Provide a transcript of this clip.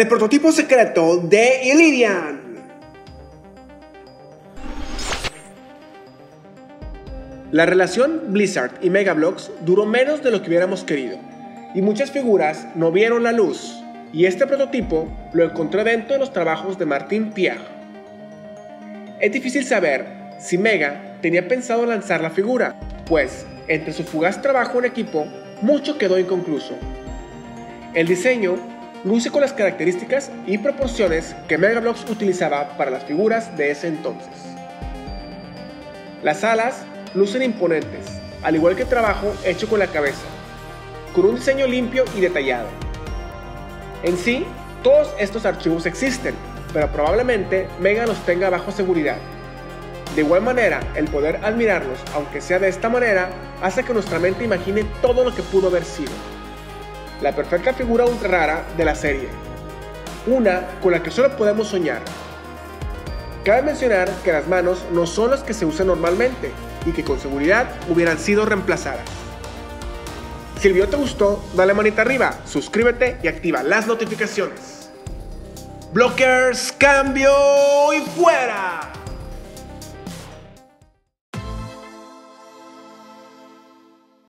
el prototipo secreto de Illidian. La relación Blizzard y Mega Bloks duró menos de lo que hubiéramos querido, y muchas figuras no vieron la luz, y este prototipo lo encontré dentro de los trabajos de Martín Piaggio. Es difícil saber si Mega tenía pensado lanzar la figura, pues entre su fugaz trabajo en equipo, mucho quedó inconcluso. El diseño luce con las características y proporciones que Mega Bloks utilizaba para las figuras de ese entonces. Las alas lucen imponentes, al igual que el trabajo hecho con la cabeza, con un diseño limpio y detallado. En sí, todos estos archivos existen, pero probablemente Mega los tenga bajo seguridad. De igual manera, el poder admirarlos, aunque sea de esta manera, hace que nuestra mente imagine todo lo que pudo haber sido. La perfecta figura ultra rara de la serie, una con la que solo podemos soñar. Cabe mencionar que las manos no son las que se usan normalmente, y que con seguridad hubieran sido reemplazadas. Si el video te gustó, dale manita arriba, suscríbete y activa las notificaciones. Blockers, cambio